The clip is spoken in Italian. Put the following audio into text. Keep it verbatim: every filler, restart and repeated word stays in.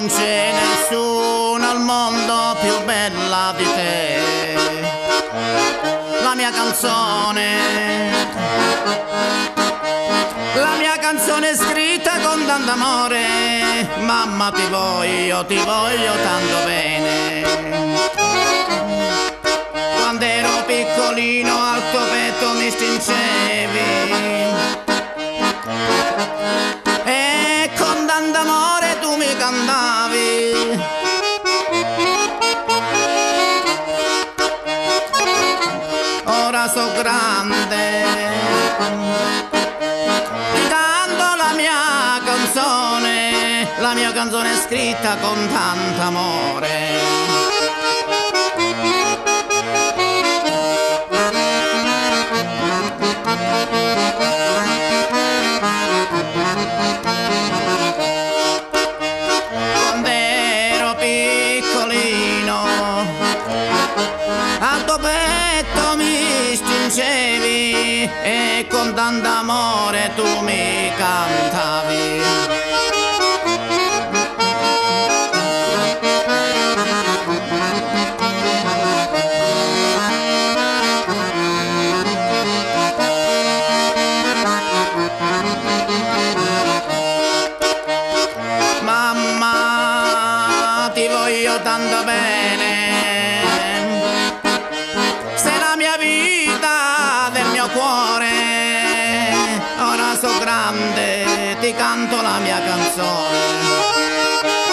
non c'è nessuna al mondo più bella di te. La mia canzone, la mia canzone scritta con tanto amore. Mamma, ti voglio, ti voglio tanto bene. Quando ero piccolino al tuo petto mi stringevi, so grande, cantando la mia canzone, la mia canzone scritta con tanto amore. E con tanto amore tu mi cantavi. Mamma, ti voglio tanto bene, sei la mia vita del mio cuore, ora so grande, ti canto la mia canzone.